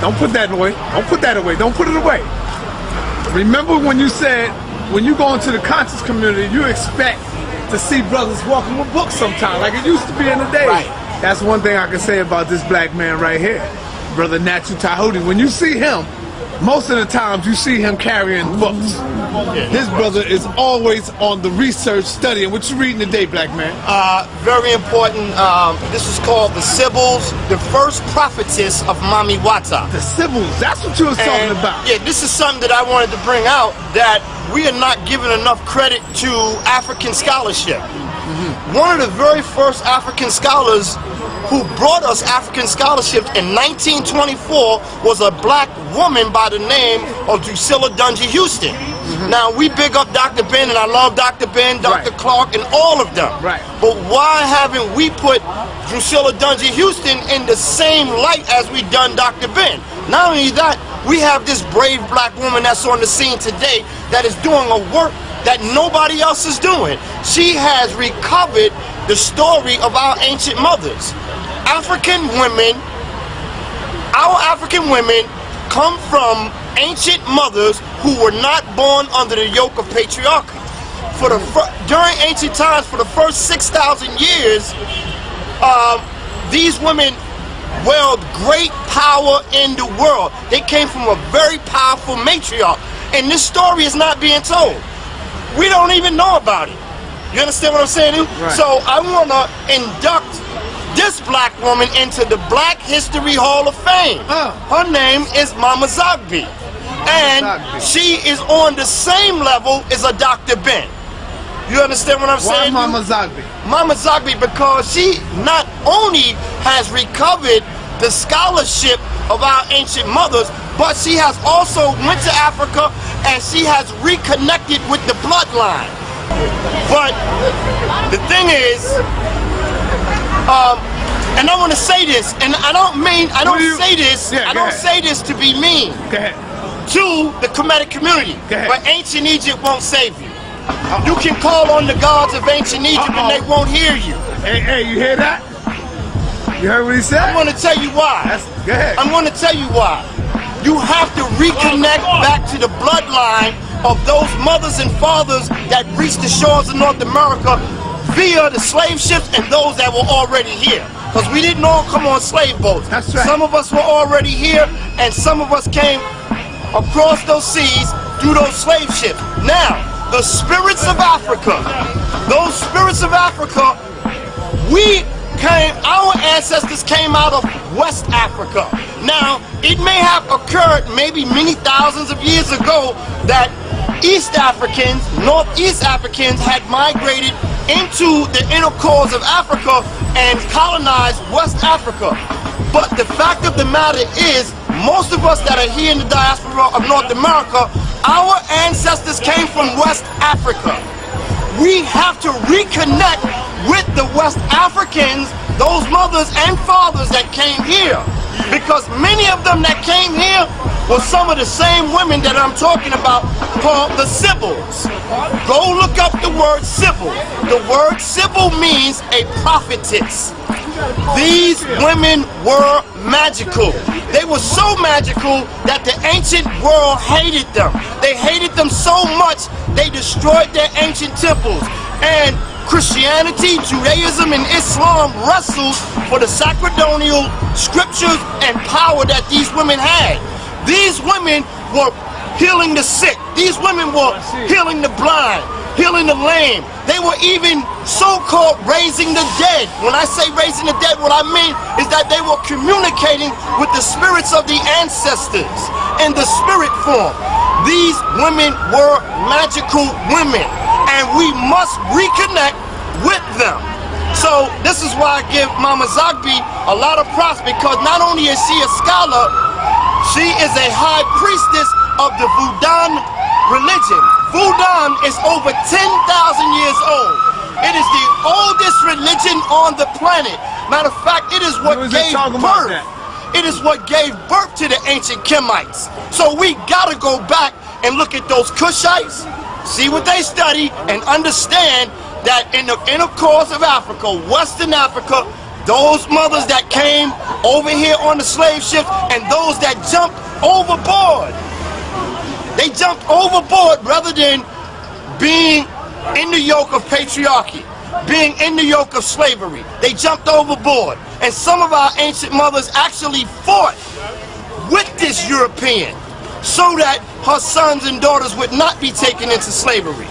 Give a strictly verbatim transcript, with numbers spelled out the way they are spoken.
Don't put that away. Don't put that away. Don't put it away. Remember when you said, when you go into the conscious community, you expect to see brothers walking with books sometimes, like it used to be in the day. Right. That's one thing I can say about this black man right here, Brother Natural Tehuti. When you see him, most of the times you see him carrying books. His brother is always on the research, studying. What you reading today, black man? Uh, very important. Um, this is called The Sibyls, the first prophetess of Mami Wata. The Sibyls, that's what you was talking and, about. Yeah, this is something that I wanted to bring out, that we are not giving enough credit to African scholarship. Mm-hmm. One of the very first African scholars who brought us African scholarship in nineteen twenty-four was a black woman by the name of Drusilla Dungey Houston. Mm-hmm. Now, we big up Doctor Ben, and I love Doctor Ben, Doctor Right. Clark, and all of them. Right. But why haven't we put Drusilla Dungey Houston in the same light as we done Doctor Ben? Not only that, we have this brave black woman that's on the scene today that is doing a work that nobody else is doing. She has recovered the story of our ancient mothers. African women, our African women come from ancient mothers who were not born under the yoke of patriarchy. For the during ancient times, for the first six thousand years, um, these women wielded great power in the world. They came from a very powerful matriarch, and this story is not being told. We don't even know about it. You understand what I'm saying? Right. So I want to induct this black woman into the Black History Hall of Fame. Uh. Her name is Mama Zogbe. And Zogbe. She is on the same level as a Doctor Ben. You understand what I'm Why saying? Why Mama Zogbe? Mama Zogbe, because she not only has recovered the scholarship of our ancient mothers, but she has also went to Africa and she has reconnected with the bloodline. But the thing is, um, and I want to say this, and I don't mean, I don't say this, yeah, I don't ahead. say this to be mean to the Kemetic community, but ancient Egypt won't save you. You can call on the gods of ancient Egypt Uh-oh. and they won't hear you. Hey, hey, you hear that? You heard what he said? I'm going to tell you why. That's, go ahead. I'm going to tell you why. You have to reconnect back to the bloodline of those mothers and fathers that reached the shores of North America via the slave ships and those that were already here. Because we didn't all come on slave boats. That's right. Some of us were already here, and some of us came across those seas through those slave ships. Now, the spirits of Africa, those spirits of Africa, we... Came, our ancestors came out of West Africa. Now, it may have occurred maybe many thousands of years ago that East Africans, Northeast Africans had migrated into the inner cores of Africa and colonized West Africa. But the fact of the matter is, most of us that are here in the diaspora of North America, our ancestors came from West Africa. We have to reconnect with the West Africans, those mothers and fathers that came here. Because many of them that came here were some of the same women that I'm talking about called the Sibyls. Go look up the word Sibyl. The word Sibyl means a prophetess. These women were magical. They were so magical that the ancient world hated them. They hated them so much they destroyed their ancient temples. And Christianity, Judaism, and Islam wrestled for the sacerdotalial scriptures and power that these women had. These women were healing the sick. These women were healing the blind, healing the lame. They were even so-called raising the dead. When I say raising the dead, what I mean is that they were communicating with the spirits of the ancestors in the spirit form. These women were magical women. And we must reconnect with them. So this is why I give Mama Zogbe a lot of props, because not only is she a scholar, she is a high priestess of the Vudan religion. Vudan is over ten thousand years old. It is the oldest religion on the planet. Matter of fact, it is what gave birth. It is what gave birth to the ancient Kemites. So we gotta go back and look at those Kushites, see what they study, and understand that in the inner course of Africa, Western Africa, Those mothers that came over here on the slave ship and those that jumped overboard. They jumped overboard rather than being in the yoke of patriarchy, being in the yoke of slavery. They jumped overboard. And some of our ancient mothers actually fought with this European so that her sons and daughters would not be taken into slavery.